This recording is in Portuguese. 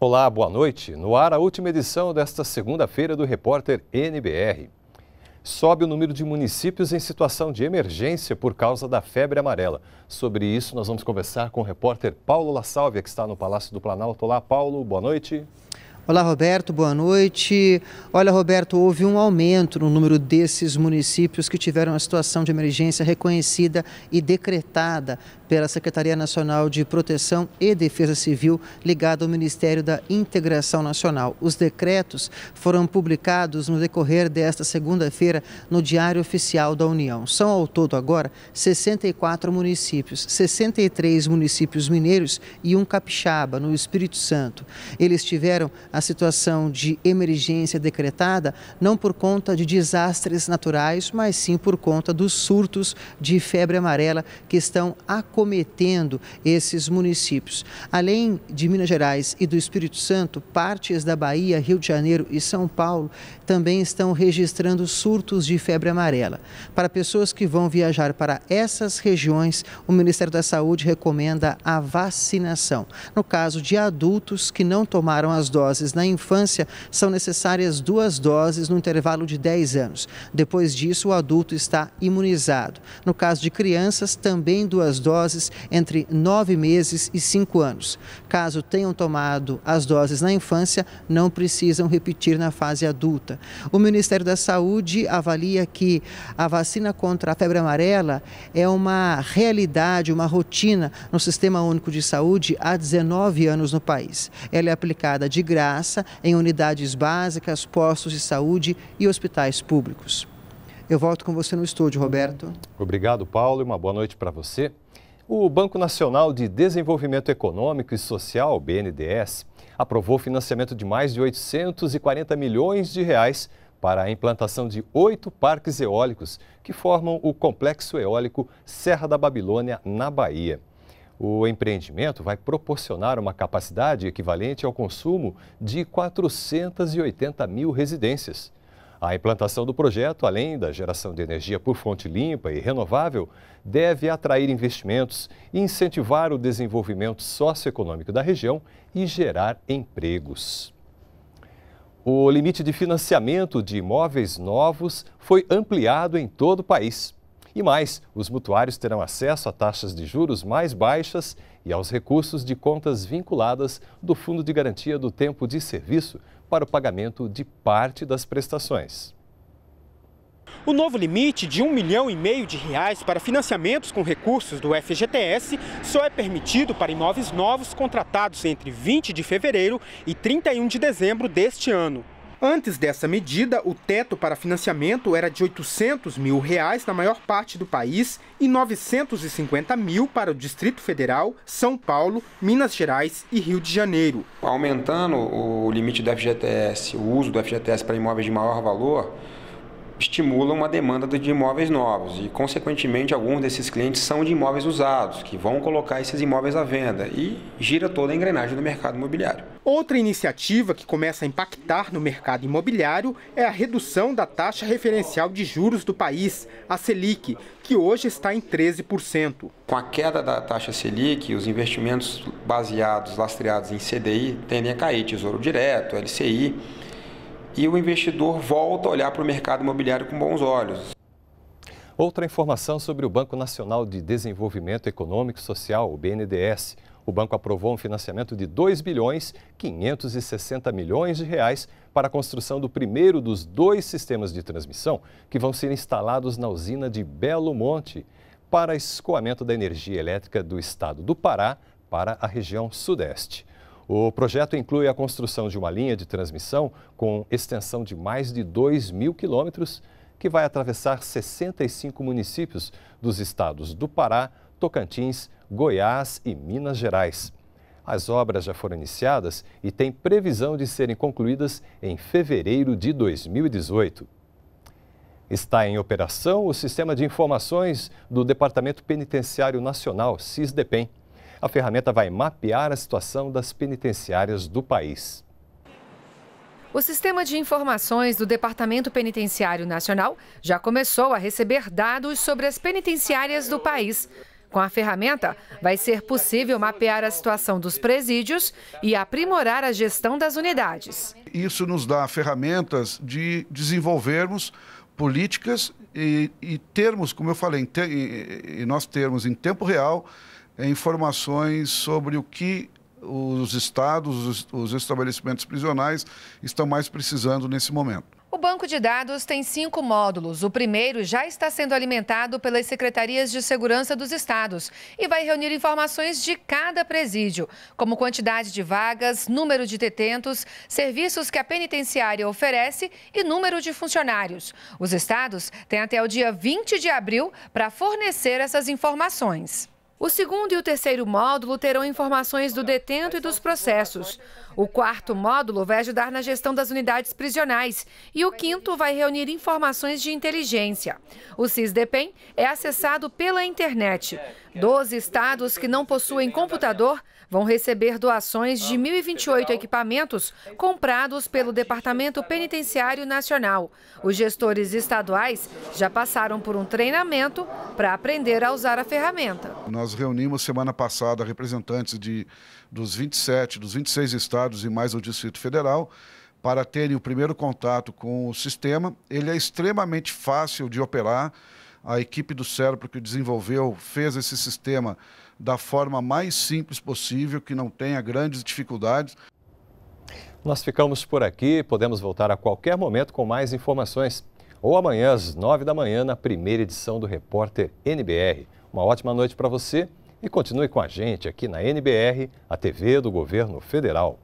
Olá, boa noite. No ar, a última edição desta segunda-feira do Repórter NBR. Sobe o número de municípios em situação de emergência por causa da febre amarela. Sobre isso, nós vamos conversar com o repórter Paulo La Salvia, que está no Palácio do Planalto. Olá, Paulo. Boa noite. Olá, Roberto. Boa noite. Olha, Roberto, houve um aumento no número desses municípios que tiveram a situação de emergência reconhecida e decretada pela Secretaria Nacional de Proteção e Defesa Civil, ligada ao Ministério da Integração Nacional. Os decretos foram publicados no decorrer desta segunda-feira no Diário Oficial da União. São ao todo agora 64 municípios, 63 municípios mineiros e um capixaba, no Espírito Santo. Eles tiveram a situação de emergência decretada não por conta de desastres naturais, mas sim por conta dos surtos de febre amarela que estão acometendo esses municípios. Além de Minas Gerais e do Espírito Santo, partes da Bahia, Rio de Janeiro e São Paulo também estão registrando surtos de febre amarela. Para pessoas que vão viajar para essas regiões, o Ministério da Saúde recomenda a vacinação. No caso de adultos que não tomaram as doses na infância, são necessárias 2 doses no intervalo de 10 anos. Depois disso, o adulto está imunizado. No caso de crianças, também 2 doses entre 9 meses e 5 anos. Caso tenham tomado as doses na infância, não precisam repetir na fase adulta. O Ministério da Saúde avalia que a vacina contra a febre amarela é uma realidade, uma rotina no Sistema Único de Saúde há 19 anos no país. Ela é aplicada de graça em unidades básicas, postos de saúde e hospitais públicos. Eu volto com você no estúdio, Roberto. Obrigado, Paulo, e uma boa noite para você. O Banco Nacional de Desenvolvimento Econômico e Social, BNDES, aprovou financiamento de mais de 840 milhões de reais para a implantação de 8 parques eólicos que formam o Complexo Eólico Serra da Babilônia, na Bahia. O empreendimento vai proporcionar uma capacidade equivalente ao consumo de 480 mil residências. A implantação do projeto, além da geração de energia por fonte limpa e renovável, deve atrair investimentos, incentivar o desenvolvimento socioeconômico da região e gerar empregos. O limite de financiamento de imóveis novos foi ampliado em todo o país. E mais, os mutuários terão acesso a taxas de juros mais baixas e aos recursos de contas vinculadas do Fundo de Garantia do Tempo de Serviço para o pagamento de parte das prestações. O novo limite de R$1,5 milhão para financiamentos com recursos do FGTS só é permitido para imóveis novos contratados entre 20 de fevereiro e 31 de dezembro deste ano. Antes dessa medida, o teto para financiamento era de R$800 mil na maior parte do país e R$950 mil para o Distrito Federal, São Paulo, Minas Gerais e Rio de Janeiro. Aumentando o limite do FGTS, o uso do FGTS para imóveis de maior valor, estimula uma demanda de imóveis novos e, consequentemente, alguns desses clientes são de imóveis usados, que vão colocar esses imóveis à venda e gira toda a engrenagem do mercado imobiliário. Outra iniciativa que começa a impactar no mercado imobiliário é a redução da taxa referencial de juros do país, a Selic, que hoje está em 13%. Com a queda da taxa Selic, os investimentos baseados, lastreados em CDI, tendem a cair, Tesouro Direto, LCI, e o investidor volta a olhar para o mercado imobiliário com bons olhos. Outra informação sobre o Banco Nacional de Desenvolvimento Econômico e Social, o BNDES. O banco aprovou um financiamento de R$2,560 bilhões para a construção do primeiro dos 2 sistemas de transmissão que vão ser instalados na usina de Belo Monte para escoamento da energia elétrica do estado do Pará para a região sudeste. O projeto inclui a construção de uma linha de transmissão com extensão de mais de 2 mil quilômetros que vai atravessar 65 municípios dos estados do Pará, Tocantins, Goiás e Minas Gerais. As obras já foram iniciadas e têm previsão de serem concluídas em fevereiro de 2018. Está em operação o Sistema de Informações do Departamento Penitenciário Nacional, SISDEPEN. A ferramenta vai mapear a situação das penitenciárias do país. O Sistema de Informações do Departamento Penitenciário Nacional já começou a receber dados sobre as penitenciárias do país. Com a ferramenta, vai ser possível mapear a situação dos presídios e aprimorar a gestão das unidades. Isso nos dá ferramentas de desenvolvermos políticas e termos, como eu falei, nós termos em tempo real informações sobre o que os estados, os estabelecimentos prisionais estão mais precisando nesse momento. O banco de dados tem 5 módulos. O primeiro já está sendo alimentado pelas secretarias de segurança dos estados e vai reunir informações de cada presídio, como quantidade de vagas, número de detentos, serviços que a penitenciária oferece e número de funcionários. Os estados têm até o dia 20 de abril para fornecer essas informações. O segundo e o terceiro módulo terão informações do detento e dos processos. O quarto módulo vai ajudar na gestão das unidades prisionais e o quinto vai reunir informações de inteligência. O SISDEPEN é acessado pela internet. 12 estados que não possuem computador vão receber doações de 1.028 equipamentos comprados pelo Departamento Penitenciário Nacional. Os gestores estaduais já passaram por um treinamento para aprender a usar a ferramenta. Nós reunimos semana passada representantes dos 26 estados e mais o Distrito Federal para terem o primeiro contato com o sistema. Ele é extremamente fácil de operar. A equipe do SERPRO que desenvolveu fez esse sistema da forma mais simples possível, que não tenha grandes dificuldades. Nós ficamos por aqui, podemos voltar a qualquer momento com mais informações. Ou amanhã às 9h na primeira edição do Repórter NBR. Uma ótima noite para você e continue com a gente aqui na NBR, a TV do Governo Federal.